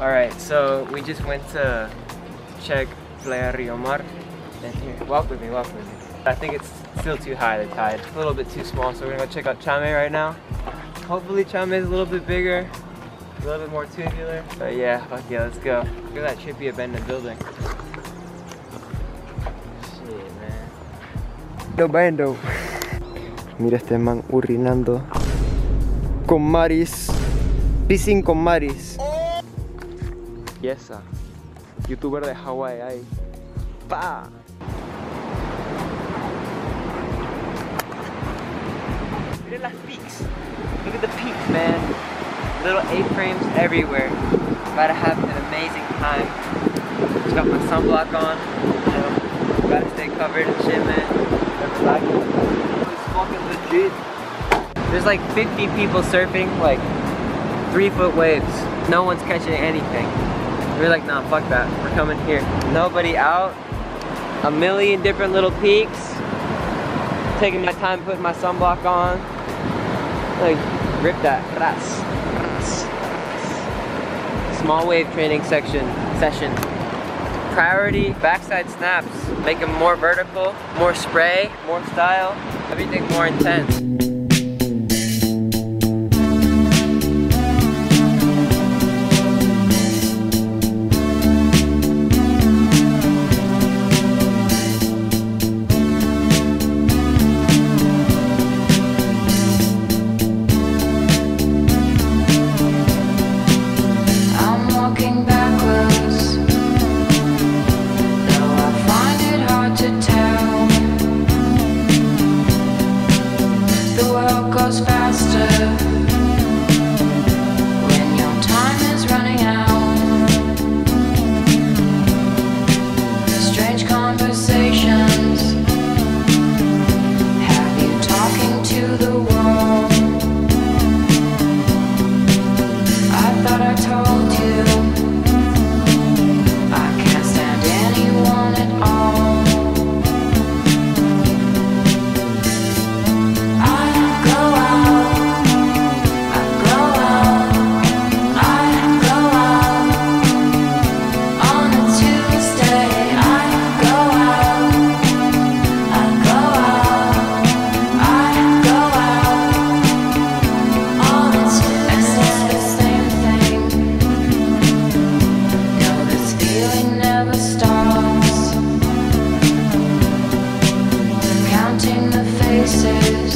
Alright, so we just went to check Playa Río Mar. And here, walk with me, walk with me. I think it's still too high, the tide. It's a little bit too small, so we're gonna go check out Chame right now. Hopefully Chame is a little bit bigger, a little bit more tubular. But yeah, fuck yeah, let's go. Look at that trippy abandoned building. Shit, man. No bando. Mira este man urinando. Con maris. Pissing con maris. Yesa, youtuber de Hawaii, ahí. Pa. Look at the peaks. Look at the peaks, man. Little A-frames everywhere. About to have an amazing time. Just got my sunblock on. You know, got to stay covered and shit, man. It's fucking legit. There's like 50 people surfing, like 3-foot waves. No one's catching anything. We're like, nah, fuck that. We're coming here. Nobody out. A million different little peaks. Taking my time putting my sunblock on. Like, rip that. Small wave training session. Priority backside snaps. Make them more vertical, more spray, more style, everything more intense. Faces